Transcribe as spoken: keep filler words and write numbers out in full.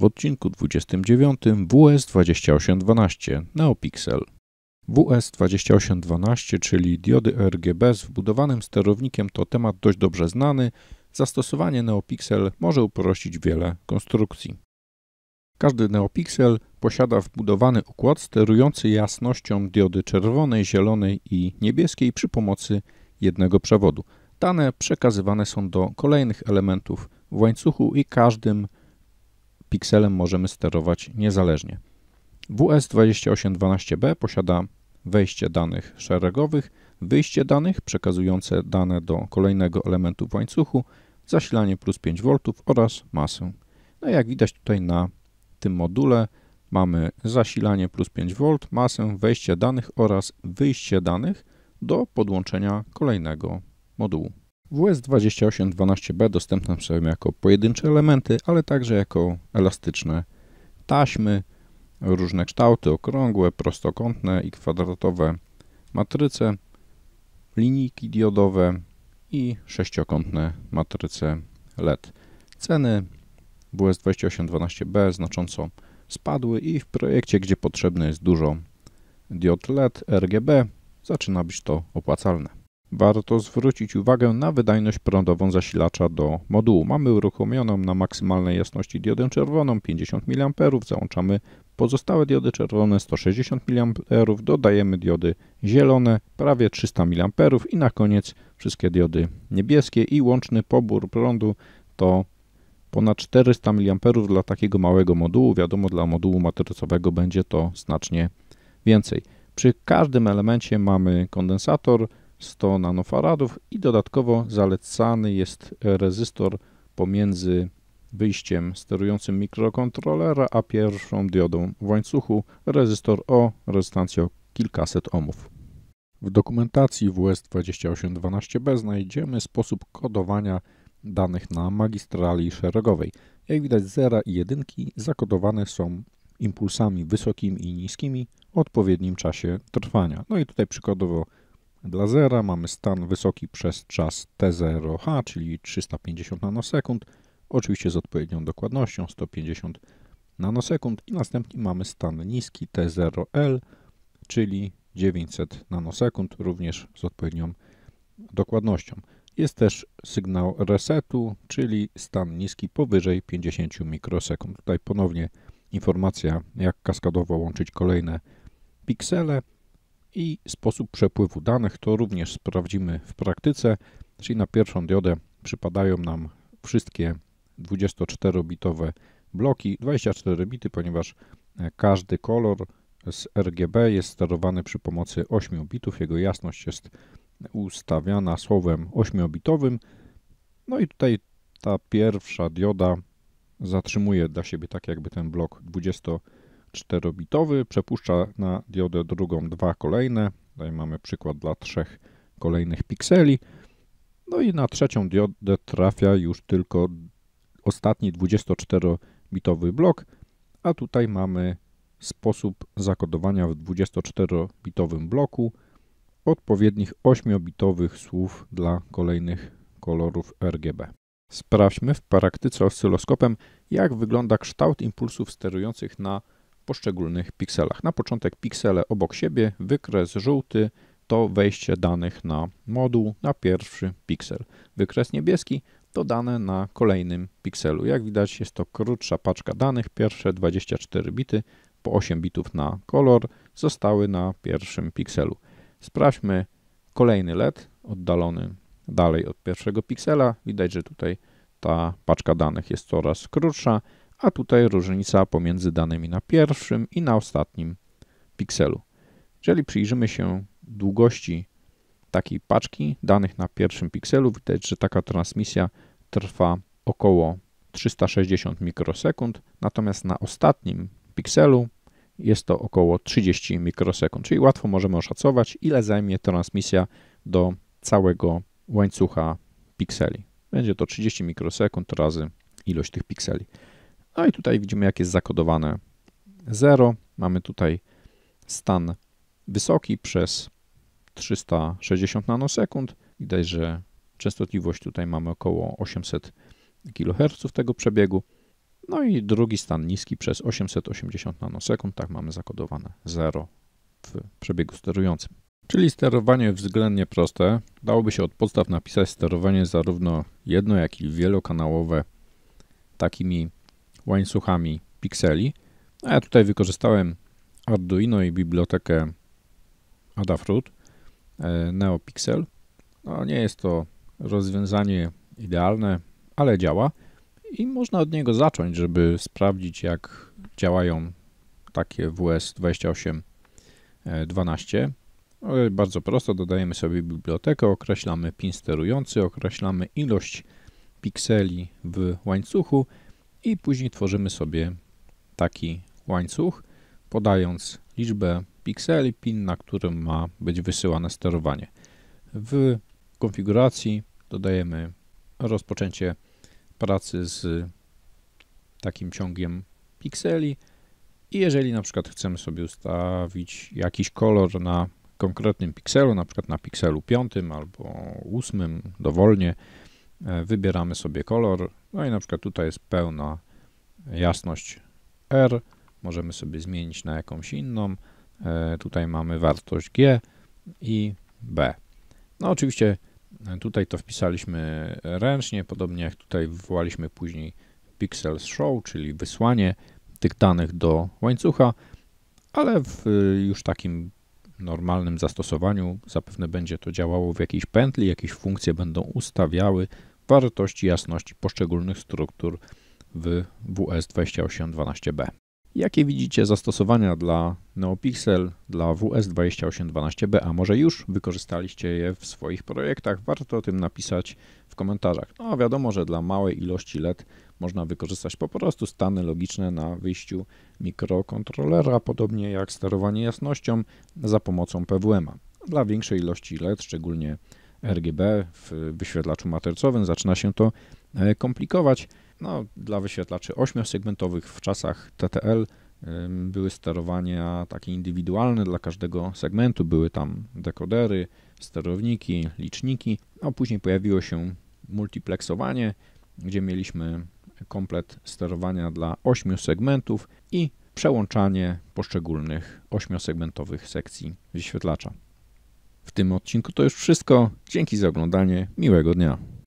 w odcinku dwudziestym dziewiątym W S dwa tysiące osiemset dwanaście Neopixel. W S dwa tysiące osiemset dwanaście, czyli diody R G B z wbudowanym sterownikiem, to temat dość dobrze znany. Zastosowanie Neopixel może uprościć wiele konstrukcji. Każdy Neopixel posiada wbudowany układ sterujący jasnością diody czerwonej, zielonej i niebieskiej przy pomocy jednego przewodu. Dane przekazywane są do kolejnych elementów w łańcuchu i każdym pikselem możemy sterować niezależnie. W S dwa tysiące osiemset dwanaście B posiada wejście danych szeregowych, wyjście danych przekazujące dane do kolejnego elementu w łańcuchu, zasilanie plus pięć wolt oraz masę. No jak widać tutaj na tym module mamy zasilanie plus pięć wolt, masę, wejście danych oraz wyjście danych do podłączenia kolejnego modułu. W S dwa tysiące osiemset dwanaście B dostępne są jako pojedyncze elementy, ale także jako elastyczne taśmy, różne kształty, okrągłe, prostokątne i kwadratowe matryce, linijki diodowe i sześciokątne matryce L E D. Ceny W S dwa tysiące osiemset dwanaście B znacząco spadły i w projekcie, gdzie potrzebne jest dużo diod L E D R G B, zaczyna być to opłacalne. Warto zwrócić uwagę na wydajność prądową zasilacza do modułu. Mamy uruchomioną na maksymalnej jasności diodę czerwoną pięćdziesiąt miliamperów, załączamy pozostałe diody czerwone sto sześćdziesiąt miliamperów, dodajemy diody zielone prawie trzysta miliamperów i na koniec wszystkie diody niebieskie i łączny pobór prądu to ponad czterysta miliamperów dla takiego małego modułu. Wiadomo, dla modułu matrycowego będzie to znacznie więcej. Przy każdym elemencie mamy kondensator sto nanofaradów i dodatkowo zalecany jest rezystor pomiędzy wyjściem sterującym mikrokontrolera a pierwszą diodą w łańcuchu, rezystor o rezystancji o kilkaset ohmów. W dokumentacji W S dwa tysiące osiemset dwanaście B znajdziemy sposób kodowania danych na magistrali szeregowej. Jak widać, zera i jedynki zakodowane są impulsami wysokimi i niskimi w odpowiednim czasie trwania. No i tutaj przykładowo dla zera mamy stan wysoki przez czas T zero H, czyli trzysta pięćdziesiąt nanosekund, oczywiście z odpowiednią dokładnością sto pięćdziesiąt nanosekund, i następnie mamy stan niski T zero L, czyli dziewięćset nanosekund, również z odpowiednią dokładnością. Jest też sygnał resetu, czyli stan niski powyżej pięćdziesiąt mikrosekund. Tutaj ponownie informacja, jak kaskadowo łączyć kolejne piksele. I sposób przepływu danych to również sprawdzimy w praktyce, czyli na pierwszą diodę przypadają nam wszystkie dwudziestoczterobitowe bloki, dwadzieścia cztery bity, ponieważ każdy kolor z R G B jest sterowany przy pomocy ośmiu bitów, jego jasność jest ustawiana słowem ośmiobitowym. No i tutaj ta pierwsza dioda zatrzymuje dla siebie tak jakby ten blok dwudziestoczterobitowy, przepuszcza na diodę drugą dwa kolejne, tutaj mamy przykład dla trzech kolejnych pikseli, no i na trzecią diodę trafia już tylko ostatni dwudziestoczterobitowy blok, a tutaj mamy sposób zakodowania w dwudziestoczterobitowym bloku odpowiednich ośmiobitowych słów dla kolejnych kolorów R G B. Sprawdźmy w praktyce oscyloskopem, jak wygląda kształt impulsów sterujących na poszczególnych pikselach. Na początek piksele obok siebie, wykres żółty to wejście danych na moduł, na pierwszy piksel. Wykres niebieski to dane na kolejnym pikselu. Jak widać, jest to krótsza paczka danych, pierwsze dwadzieścia cztery bity po osiem bitów na kolor zostały na pierwszym pikselu. Sprawdźmy kolejny L E D oddalony dalej od pierwszego piksela. Widać, że tutaj ta paczka danych jest coraz krótsza, a tutaj różnica pomiędzy danymi na pierwszym i na ostatnim pikselu. Jeżeli przyjrzymy się długości takiej paczki danych na pierwszym pikselu, widać, że taka transmisja trwa około trzysta sześćdziesiąt mikrosekund, natomiast na ostatnim pikselu jest to około trzydzieści mikrosekund, czyli łatwo możemy oszacować, ile zajmie transmisja do całego łańcucha pikseli. Będzie to trzydzieści mikrosekund razy ilość tych pikseli. No i tutaj widzimy, jak jest zakodowane zero. Mamy tutaj stan wysoki przez trzysta sześćdziesiąt nanosekund. Widać, że częstotliwość tutaj mamy około osiemset kiloherców tego przebiegu. No i drugi stan niski przez osiemset osiemdziesiąt nanosekund, tak mamy zakodowane zero w przebiegu sterującym. Czyli sterowanie względnie proste. Dałoby się od podstaw napisać sterowanie zarówno jedno, jak i wielokanałowe takimi łańcuchami pikseli. A ja tutaj wykorzystałem Arduino i bibliotekę Adafruit NeoPixel. No, nie jest to rozwiązanie idealne, ale działa i można od niego zacząć, żeby sprawdzić, jak działają takie W S dwa tysiące osiemset dwanaście. Bardzo prosto, dodajemy sobie bibliotekę, określamy pin sterujący, określamy ilość pikseli w łańcuchu i później tworzymy sobie taki łańcuch, podając liczbę pikseli, pin, na którym ma być wysyłane sterowanie. W konfiguracji dodajemy rozpoczęcie pracy z takim ciągiem pikseli i jeżeli na przykład chcemy sobie ustawić jakiś kolor na konkretnym pikselu, na przykład na pikselu piątym albo ósmym, dowolnie wybieramy sobie kolor, no i na przykład tutaj jest pełna jasność R, możemy sobie zmienić na jakąś inną, tutaj mamy wartość G i B. No oczywiście tutaj to wpisaliśmy ręcznie, podobnie jak tutaj wywołaliśmy później pixel show, czyli wysłanie tych danych do łańcucha, ale w już takim normalnym zastosowaniu zapewne będzie to działało w jakiejś pętli, jakieś funkcje będą ustawiały wartości jasności poszczególnych struktur w W S dwa tysiące osiemset dwanaście B. Jakie widzicie zastosowania dla NeoPixel, dla W S dwa tysiące osiemset dwanaście B, a może już wykorzystaliście je w swoich projektach? Warto o tym napisać w komentarzach. No wiadomo, że dla małej ilości L E D można wykorzystać po prostu stany logiczne na wyjściu mikrokontrolera, podobnie jak sterowanie jasnością za pomocą P W M-a. Dla większej ilości L E D, szczególnie R G B w wyświetlaczu matrycowym, zaczyna się to komplikować. No, dla wyświetlaczy ośmiosegmentowych w czasach T T L były sterowania takie indywidualne dla każdego segmentu. Były tam dekodery, sterowniki, liczniki, a później pojawiło się multiplexowanie, gdzie mieliśmy komplet sterowania dla ośmiu segmentów i przełączanie poszczególnych ośmiosegmentowych sekcji wyświetlacza. W tym odcinku to już wszystko. Dzięki za oglądanie. Miłego dnia.